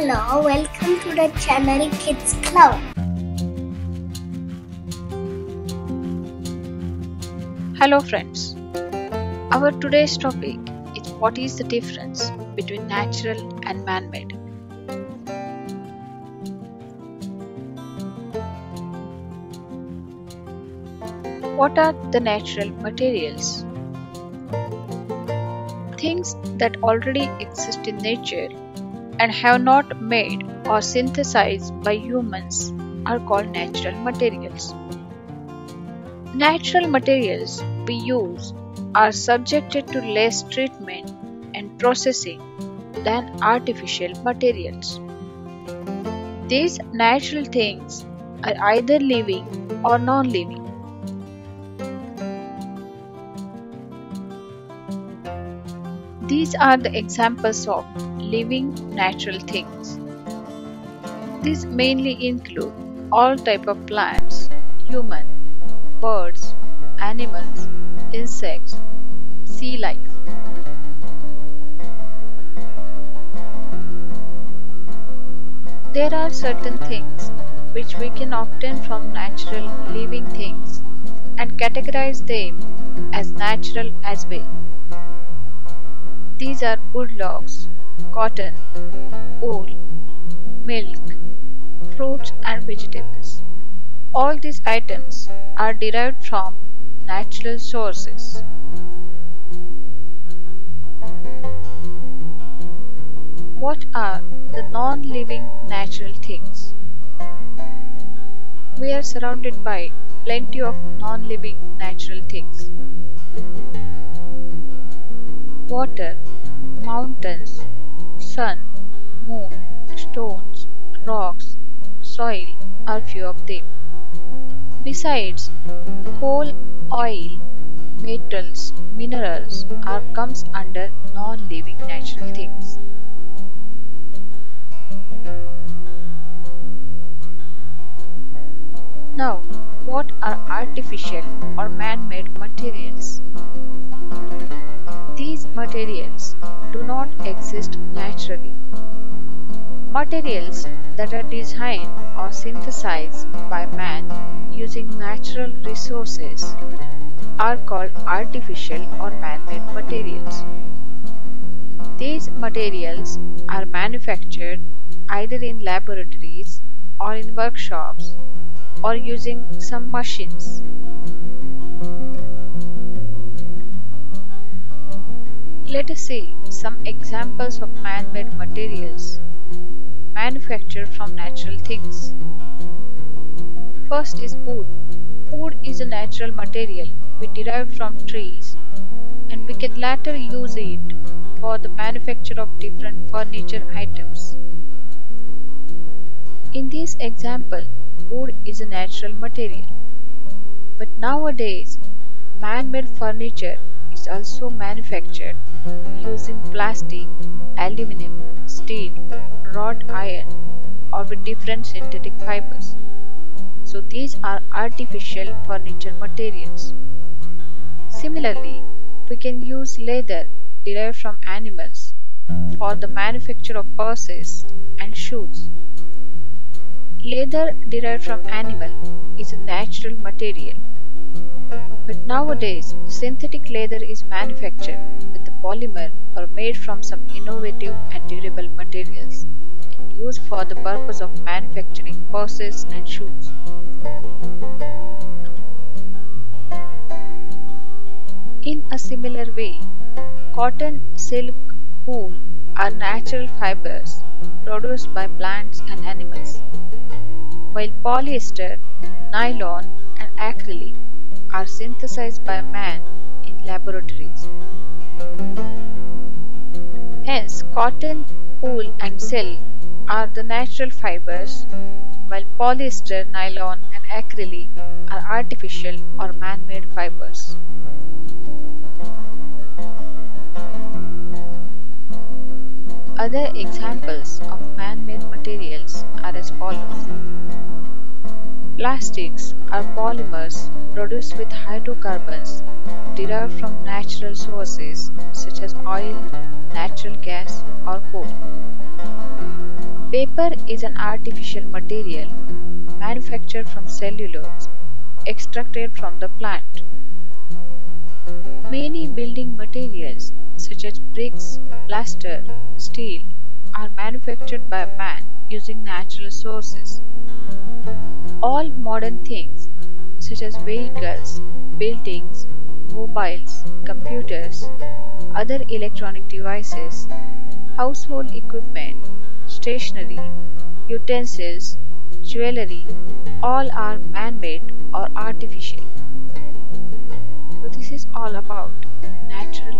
Hello, welcome to the channel Kids Cloud. Hello friends, our today's topic is what is the difference between natural and man-made. What are the natural materials? Things that already exist in nature and have not made or synthesized by humans are called natural materials. Natural materials we use are subjected to less treatment and processing than artificial materials. These natural things are either living or non-living. These are the examples of living natural things. These mainly include all types of plants, human, birds, animals, insects, sea life. There are certain things which we can obtain from natural living things and categorize them as natural as well. These are wood logs, cotton, wool, milk, fruits and vegetables. All these items are derived from natural sources. What are the non-living natural things? We are surrounded by plenty of non-living natural things. Water, mountains, sun, moon, stones, rocks, soil are few of them. Besides, coal, oil, metals, minerals comes under non-living natural things. Now, what are artificial or man-made materials? These materials do not exist naturally. Materials that are designed or synthesized by man using natural resources are called artificial or man-made materials. These materials are manufactured either in laboratories or in workshops or using some machines. Let us see some examples of man-made materials manufactured from natural things. First is wood. Wood is a natural material we derive from trees, and we can later use it for the manufacture of different furniture items. In this example, wood is a natural material, but nowadays man-made furniture is also manufactured using plastic, aluminum, steel, wrought iron or with different synthetic fibers. So these are artificial furniture materials. Similarly, we can use leather derived from animals for the manufacture of purses and shoes. Leather derived from animal is a natural material. But nowadays, synthetic leather is manufactured with a polymer or made from some innovative and durable materials and used for the purpose of manufacturing purses and shoes. In a similar way, cotton, silk, wool are natural fibers produced by plants and animals, while polyester, nylon and acrylic are synthesized by man in laboratories. Hence, cotton, wool and silk are the natural fibers, while polyester, nylon and acrylic are artificial or man-made fibers. Other examples of man-made materials are as follows. Plastics are polymers produced with hydrocarbons derived from natural sources such as oil, natural gas or coal. Paper is an artificial material manufactured from cellulose extracted from the plant. Many building materials such as bricks, plaster, steel are manufactured by man using natural sources. All modern things such as vehicles, buildings, mobiles, computers, other electronic devices, household equipment, stationery, utensils, jewelry, all are man-made or artificial. So this is all about natural